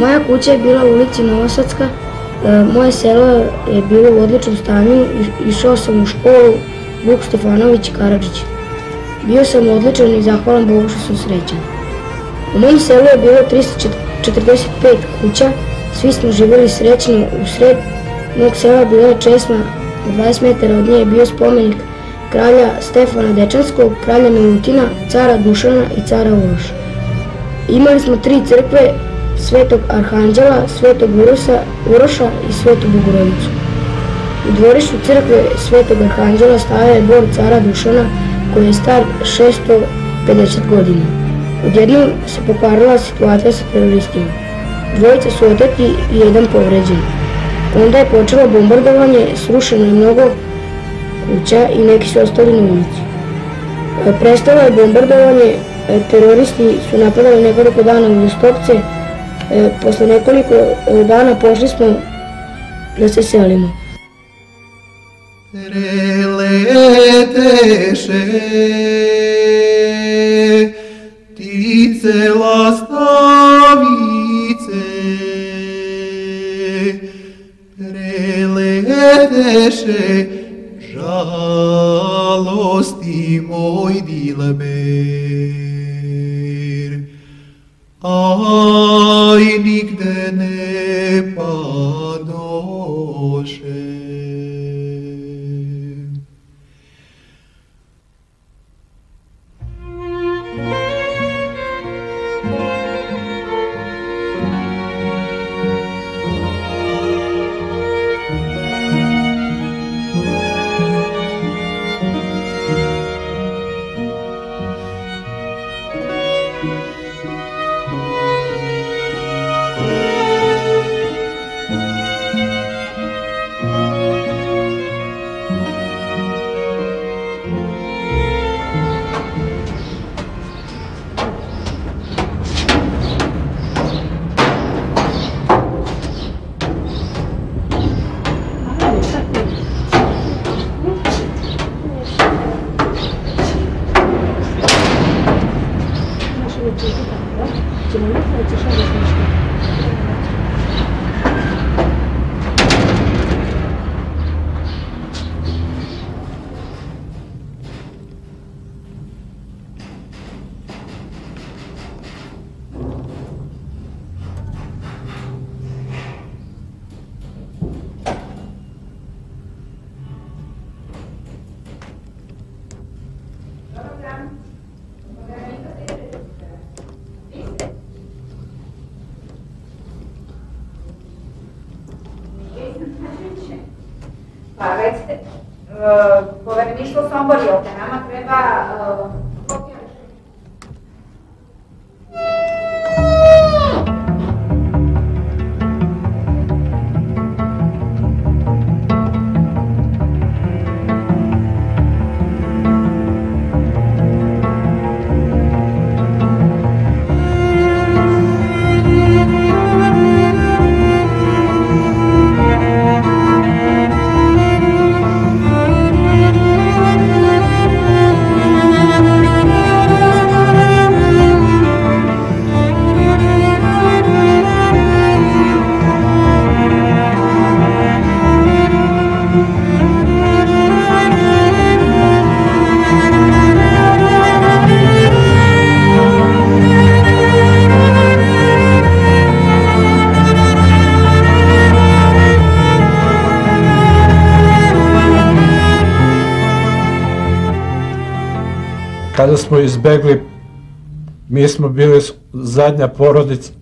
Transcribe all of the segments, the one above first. Moja kuća je bila u ulici Nova Sacka, moje selo je bilo u odličnom stanju, išao sam u školu Vuk Stefanović Karadžić. Bio sam odličan i zahvalan Bogu što sam srećan. U mom selu je bilo 345 kuća, svi smo živjeli srećno. U sred mog sela bila je česma, 20 metara od nje je bio spomenik kralja Stefana Dečanskog, kralja Milutina, cara Dušana i cara Vožda. Imali smo 3 crkve, Svetog Arhanđela, Svetog Uroša i Svetu Bogorodicu. U dvorištu crkve Svetog Arhanđela stajao je bor cara Dušana koji je star 650 godina. Odjednom se pokvarila situacija sa teroristima. Dvojica su oteti i jedan povređen. Onda je počelo bombardovanje, srušeno je mnogo kuća i neki su ostali na ulici. Prestalo je bombardovanje, teroristi su napadali nekoliko dana u Vjostopce. Posle nekoliko dana pošli smo da se selimo. Preleteše ptice lastavice, preleteše žalosti moj Dilber. Aj, nigde ne padoše. Povereništvo Sombor, jel te nama treba... Kada smo izbegli, mi smo bili zadnja porodica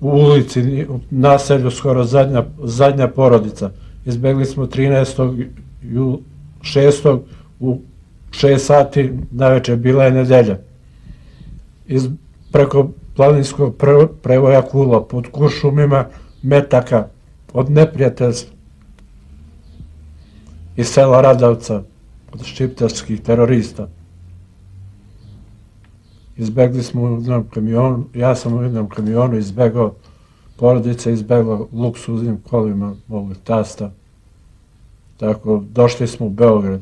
u ulici, u naselju skoro zadnja porodica. Izbegli smo 13. i 6. u 6 sati na večer, bila je nedelja. Preko planinskog prevoja Kula, pod kuršumima metaka, od neprijateljstva iz sela Radavca, od šiptarskih terorista. Izbegli smo u jednom kamionu, ja sam u jednom kamionu izbegao, porodica izbegla luksuznim kolima mog tasta. Tako, došli smo u Beograd.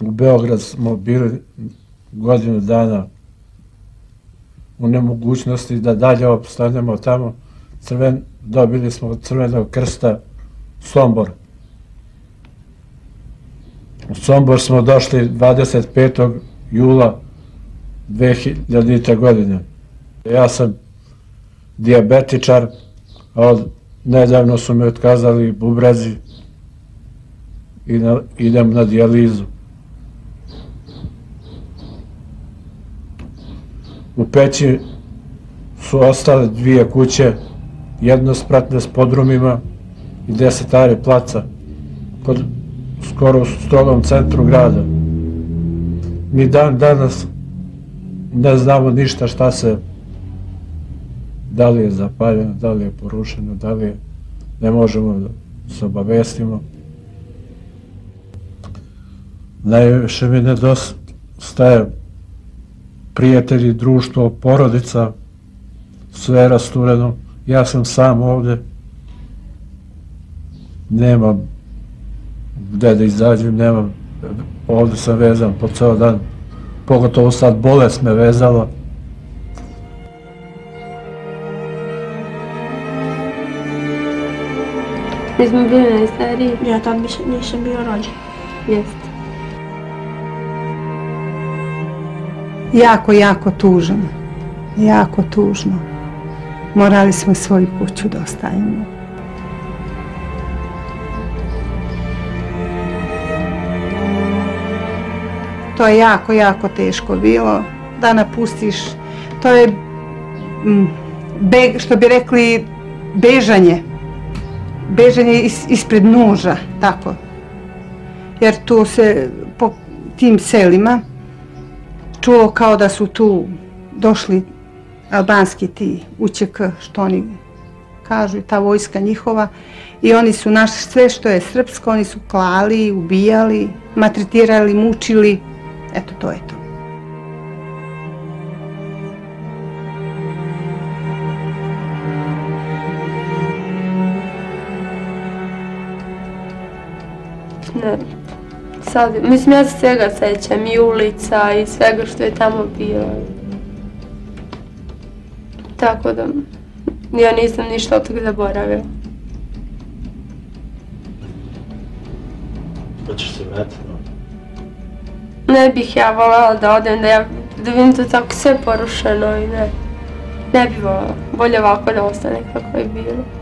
U Beograd smo bili godinu dana. u nemogućnosti da dalje opstanemo tamo. Dobili smo od Crvenog krsta Sombor. U Sombor smo došli 25. jula 2000. godine. Ja sam dijabetičar, a nedavno su mi otkazali bubrezi i idem na dijalizu. U Peći su ostale dvije kuće, jednospratne s podrumima i 10 ari placa, skoro u strogom centru grada. Mi dan danas ne znamo ništa šta se, da li je zapaljeno, da li je porušeno, da li je, ne možemo da se obavestimo. Najviše mi nedostaje prijatelji, društvo, porodica, sve je rastureno. Ja sam sam ovdje, nemam gde da izađem, nemam, ovdje sam vezan po ceo dan, pogotovo sad bolest me vezala. Mi smo bili najstariji. Ja tad nisam bio rođen. Jeste. Jako, jako tužno. Jako tužno. Morali smo svoju kuću da ostavimo. To je jako, jako teško bilo da napustiš. To je, što bi rekli, bežanje. Bežanje ispred noža, tako. Jer tu se po tim selima čuo kao da su tu došli albanski ti UČK, što oni kažu, ta vojska njihova, i oni su naš sve što je srpsko, oni su klali, ubijali, maltretirali, mučili, eto to je to. Mislim, ja se svega sećam, i ulica i svega što je tamo bilo. Tako da, ja nisam ništa od toga zaboravila. Hoćeš se vratiti? Ne bih ja voljela da odem, da vidim to tako sve porušeno i ne. Ne bih voljela, bolje ovako da ostane kako je bilo.